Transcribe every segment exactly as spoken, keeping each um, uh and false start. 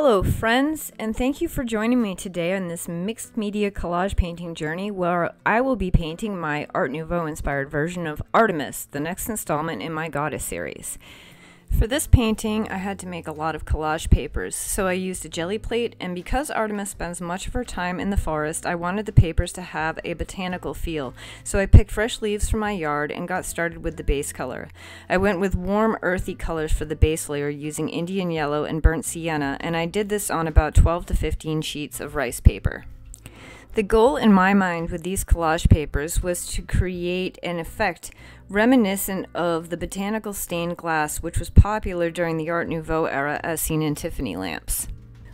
Hello friends, and thank you for joining me today on this mixed media collage painting journey where I will be painting my Art Nouveau inspired version of Artemis, the next installment in my Goddess series. For this painting I had to make a lot of collage papers, so I used a jelly plate, and because Artemis spends much of her time in the forest, I wanted the papers to have a botanical feel, so I picked fresh leaves from my yard and got started with the base color. I went with warm earthy colors for the base layer using Indian yellow and burnt sienna, and I did this on about twelve to fifteen sheets of rice paper. The goal in my mind with these collage papers was to create an effect reminiscent of the botanical stained glass which was popular during the Art Nouveau era as seen in Tiffany lamps.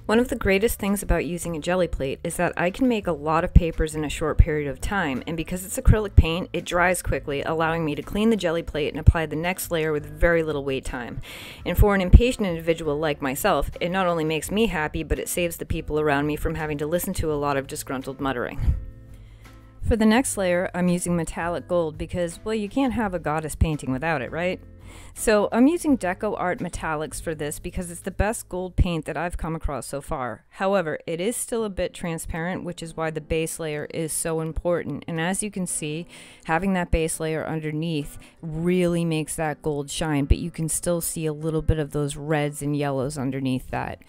One of the greatest things about using a jelly plate is that I can make a lot of papers in a short period of time, and because it's acrylic paint, it dries quickly, allowing me to clean the jelly plate and apply the next layer with very little wait time. And for an impatient individual like myself, it not only makes me happy, but it saves the people around me from having to listen to a lot of disgruntled muttering. For the next layer, I'm using metallic gold because, well, you can't have a goddess painting without it, right? So I'm using DecoArt Metallics for this because it's the best gold paint that I've come across so far. However, it is still a bit transparent, which is why the base layer is so important. And as you can see, having that base layer underneath really makes that gold shine, but you can still see a little bit of those reds and yellows underneath that.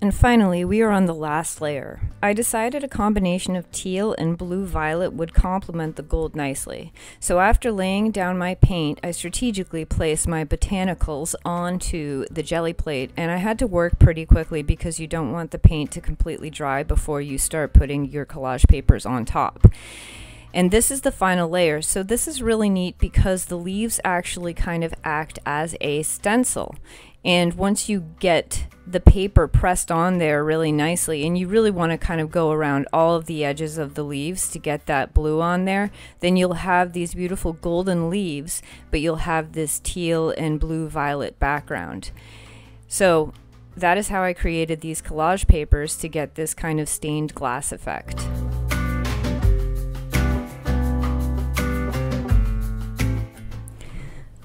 And finally, we are on the last layer. I decided a combination of teal and blue-violet would complement the gold nicely. So after laying down my paint, I strategically placed my botanicals onto the jelly plate, and I had to work pretty quickly because you don't want the paint to completely dry before you start putting your collage papers on top. And this is the final layer, so this is really neat because the leaves actually kind of act as a stencil. And once you get the paper pressed on there really nicely, and you really want to kind of go around all of the edges of the leaves to get that blue on there, then you'll have these beautiful golden leaves, but you'll have this teal and blue-violet background. So that is how I created these collage papers to get this kind of stained glass effect.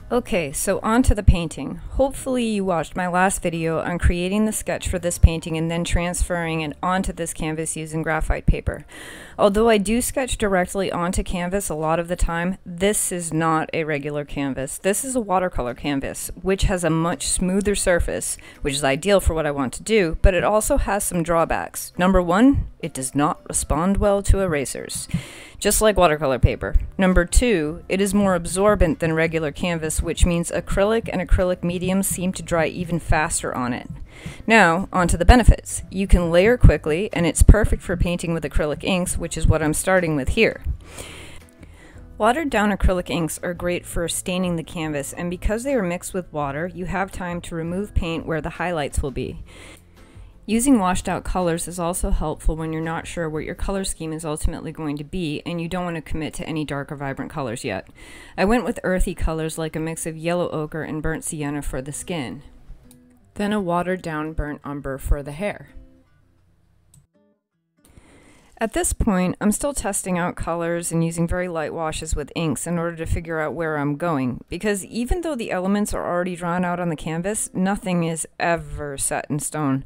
Okay, so on to the painting. Hopefully you watched my last video on creating the sketch for this painting and then transferring it onto this canvas using graphite paper. Although I do sketch directly onto canvas a lot of the time, this is not a regular canvas. This is a watercolor canvas, which has a much smoother surface, which is ideal for what I want to do, but it also has some drawbacks. Number one, it does not respond well to erasers, just like watercolor paper. Number two, it is more absorbent than regular canvas, which means acrylic and acrylic mediums seem to dry even faster on it. Now, on to the benefits. You can layer quickly, and it's perfect for painting with acrylic inks, which is what I'm starting with here. Watered down acrylic inks are great for staining the canvas, and because they are mixed with water, you have time to remove paint where the highlights will be. Using washed out colors is also helpful when you're not sure what your color scheme is ultimately going to be and you don't want to commit to any dark or vibrant colors yet. I went with earthy colors like a mix of yellow ochre and burnt sienna for the skin, then a watered down burnt umber for the hair. At this point, I'm still testing out colors and using very light washes with inks in order to figure out where I'm going, because even though the elements are already drawn out on the canvas, nothing is ever set in stone.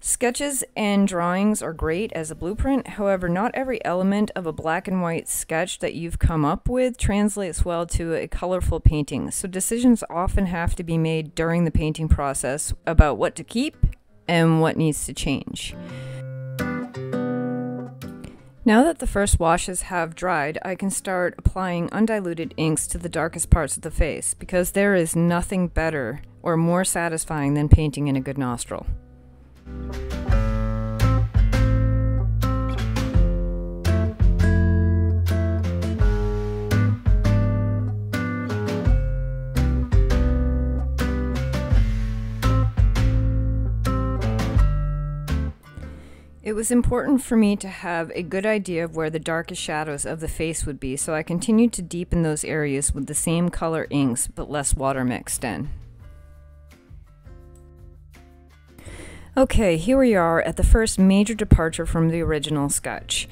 Sketches and drawings are great as a blueprint, however, not every element of a black and white sketch that you've come up with translates well to a colorful painting, so decisions often have to be made during the painting process about what to keep and what needs to change. Now that the first washes have dried, I can start applying undiluted inks to the darkest parts of the face, because there is nothing better or more satisfying than painting in a good nostril. It was important for me to have a good idea of where the darkest shadows of the face would be, so I continued to deepen those areas with the same color inks but less water mixed in. Okay, here we are at the first major departure from the original sketch.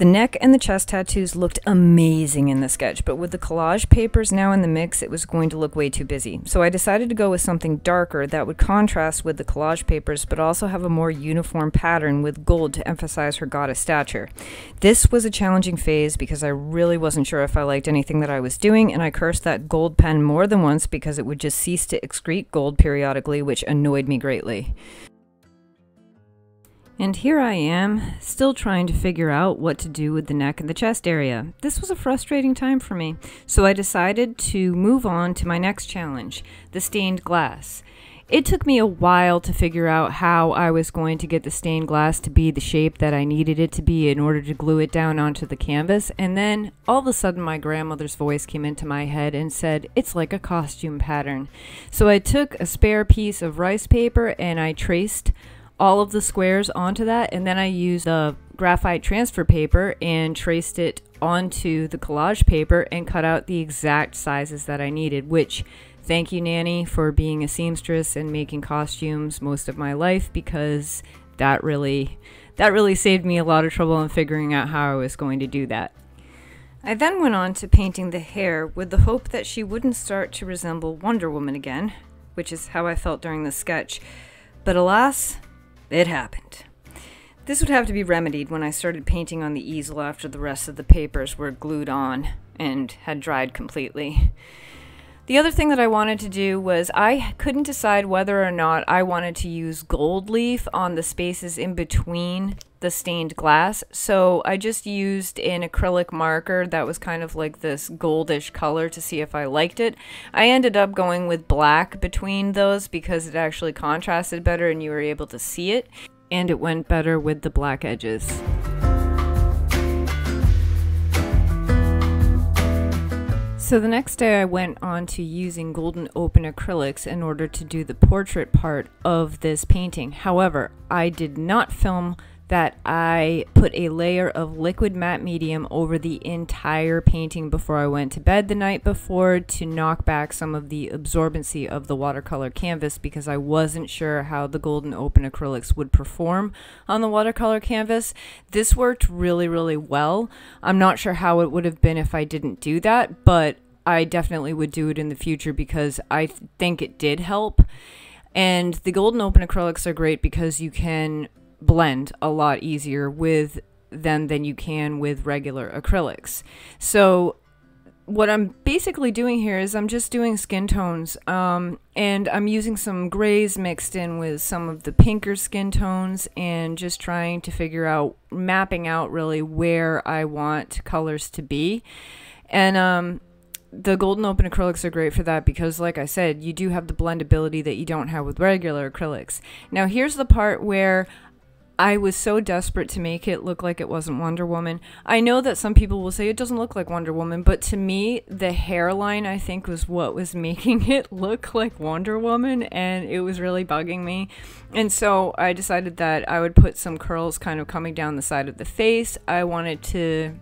The neck and the chest tattoos looked amazing in the sketch, but with the collage papers now in the mix, it was going to look way too busy. So I decided to go with something darker that would contrast with the collage papers, but also have a more uniform pattern with gold to emphasize her goddess stature. This was a challenging phase because I really wasn't sure if I liked anything that I was doing, and I cursed that gold pen more than once because it would just cease to excrete gold periodically, which annoyed me greatly. And here I am, still trying to figure out what to do with the neck and the chest area. This was a frustrating time for me, so I decided to move on to my next challenge, the stained glass. It took me a while to figure out how I was going to get the stained glass to be the shape that I needed it to be in order to glue it down onto the canvas, and then all of a sudden my grandmother's voice came into my head and said, "It's like a costume pattern." So I took a spare piece of rice paper and I traced all of the squares onto that, and then I used the graphite transfer paper and traced it onto the collage paper and cut out the exact sizes that I needed, which, thank you Nanny for being a seamstress and making costumes most of my life, because that really that really saved me a lot of trouble in figuring out how I was going to do that. I then went on to painting the hair with the hope that she wouldn't start to resemble Wonder Woman again, which is how I felt during the sketch, but alas, it happened. This would have to be remedied when I started painting on the easel after the rest of the papers were glued on and had dried completely. The other thing that I wanted to do was I couldn't decide whether or not I wanted to use gold leaf on the spaces in between the stained glass, so I just used an acrylic marker that was kind of like this goldish color to see if I liked it. I ended up going with black between those because it actually contrasted better and you were able to see it, and it went better with the black edges. So the next day I went on to using golden open acrylics in order to do the portrait part of this painting. However, I did not film that I put a layer of liquid matte medium over the entire painting before I went to bed the night before to knock back some of the absorbency of the watercolor canvas, because I wasn't sure how the golden open acrylics would perform on the watercolor canvas. This worked really, really well. I'm not sure how it would have been if I didn't do that, but I definitely would do it in the future because I th- think it did help. And the golden open acrylics are great because you can blend a lot easier with them than you can with regular acrylics. So what I'm basically doing here is I'm just doing skin tones, um, and I'm using some grays mixed in with some of the pinker skin tones and just trying to figure out, mapping out really where I want colors to be. And um, the golden open acrylics are great for that because, like I said, you do have the blendability that you don't have with regular acrylics. Now here's the part where I was so desperate to make it look like it wasn't Wonder Woman. I know that some people will say it doesn't look like Wonder Woman, but to me, the hairline I think was what was making it look like Wonder Woman, and it was really bugging me. And so I decided that I would put some curls kind of coming down the side of the face. I wanted to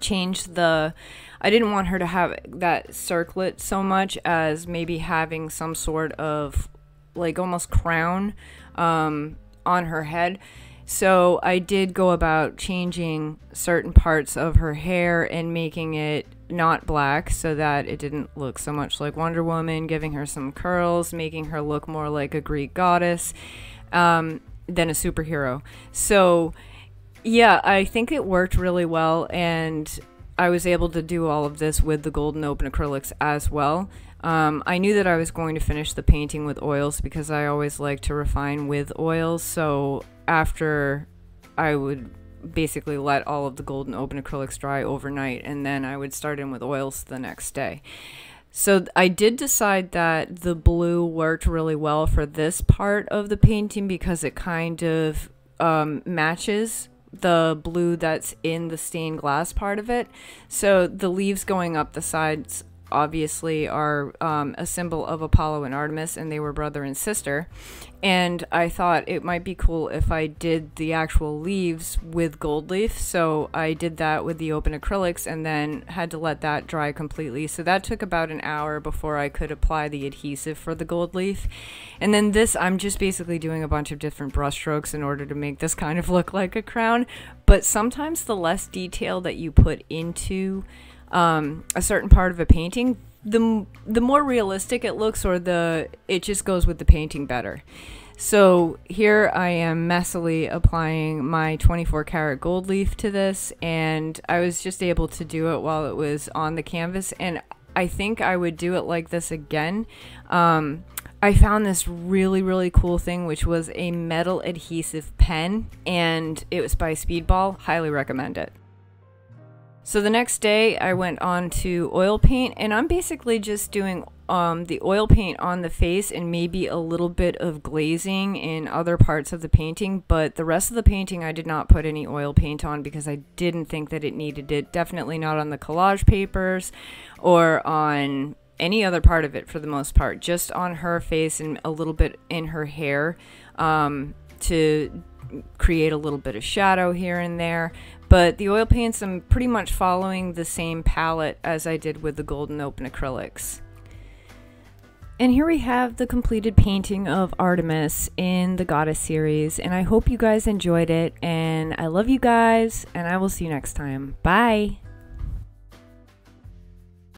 change the... I didn't want her to have that circlet so much as maybe having some sort of, like, almost crown, um... on her head. So I did go about changing certain parts of her hair and making it not black so that it didn't look so much like Wonder Woman, giving her some curls, making her look more like a Greek goddess um, than a superhero. So yeah, I think it worked really well, and I was able to do all of this with the golden open acrylics as well. Um, I knew that I was going to finish the painting with oils because I always like to refine with oils, so after I would basically let all of the golden open acrylics dry overnight, and then I would start in with oils the next day. So I did decide that the blue worked really well for this part of the painting because it kind of um, matches the blue that's in the stained glass part of it. So the leaves going up the sides obviously are um, a symbol of Apollo and Artemis, and they were brother and sister. And I thought it might be cool if I did the actual leaves with gold leaf. So I did that with the open acrylics and then had to let that dry completely. So that took about an hour before I could apply the adhesive for the gold leaf. And then this, I'm just basically doing a bunch of different brush strokes in order to make this kind of look like a crown. But sometimes the less detail that you put into um, a certain part of a painting, the the more realistic it looks, or the it just goes with the painting better. So here I am messily applying my twenty-four karat gold leaf to this, and I was just able to do it while it was on the canvas, and I think I would do it like this again. Um, I found this really, really cool thing, which was a metal adhesive pen, and it was by Speedball. Highly recommend it. So the next day I went on to oil paint, and I'm basically just doing um, the oil paint on the face and maybe a little bit of glazing in other parts of the painting, but the rest of the painting I did not put any oil paint on because I didn't think that it needed it. Definitely not on the collage papers or on any other part of it for the most part, just on her face and a little bit in her hair um, to create a little bit of shadow here and there. But the oil paints, I'm pretty much following the same palette as I did with the golden open acrylics. And here we have the completed painting of Artemis in the Goddess series, and I hope you guys enjoyed it, and I love you guys, and I will see you next time. Bye!